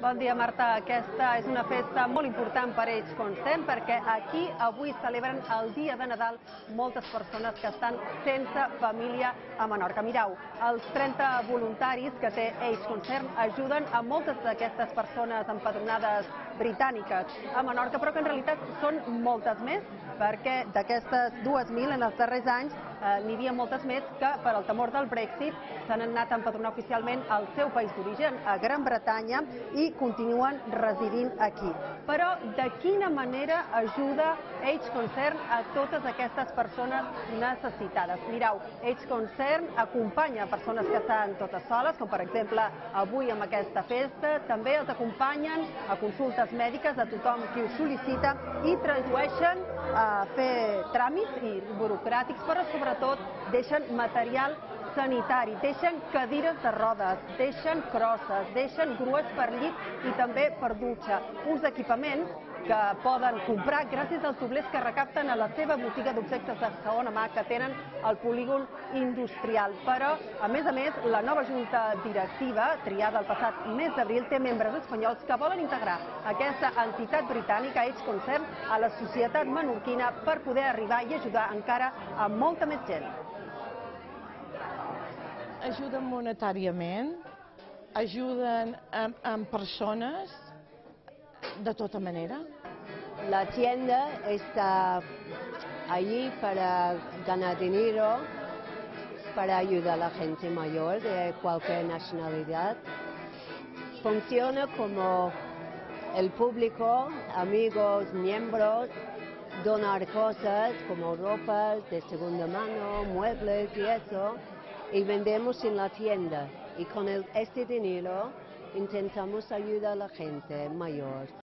Bon dia, Marta. Aquesta és una festa molt important per Age Concern perquè aquí avui celebren el dia de Nadal moltes persones que estan sense família a Menorca. Mireu, els 30 voluntaris que té Age Concern ajuden a moltes d'aquestes persones empadronades britàniques a Menorca, però que en realitat són moltes més perquè d'aquestes 2.000 en els darrers anys n'hi havia moltes més que, per al temor del Brexit, s'han anat a empadronar oficialment al seu país d'origen, a Gran Bretanya, i continuen residint aquí. Però de quina manera ajuda Age Concern a totes aquestes persones necessitades? Mireu, Age Concern acompanya persones que estan totes soles, com per exemple avui amb aquesta festa. També els acompanyen a consultes mèdiques a tothom qui ho sol·licita i tradueixen a fer tràmits i burocràtics, però sobretot deixen material sanitari, deixen cadires de rodes, deixen crosses, deixen grues per llit i també per dutxa. Uns equipaments que poden comprar gràcies als doblers que recapten a la seva botiga d'objectes de segona mà que tenen al polígon industrial. Però, a més, la nova junta directiva, triada el passat mes d'abril, té membres espanyols que volen integrar aquesta entitat britànica, Age Concern, a la societat menorquina per poder arribar i ajudar encara a molta més gent. Ajuden monetàriament, ajuden amb persones, de tota manera. La tienda está allí para ganar dinero, para ayudar a la gente mayor de cualquier nacionalidad. Funciona como el público, amigos, miembros, donar cosas como ropas de segunda mano, muebles y eso, y vendemos en la tienda. Y con este dinero intentamos ayudar a la gente mayor.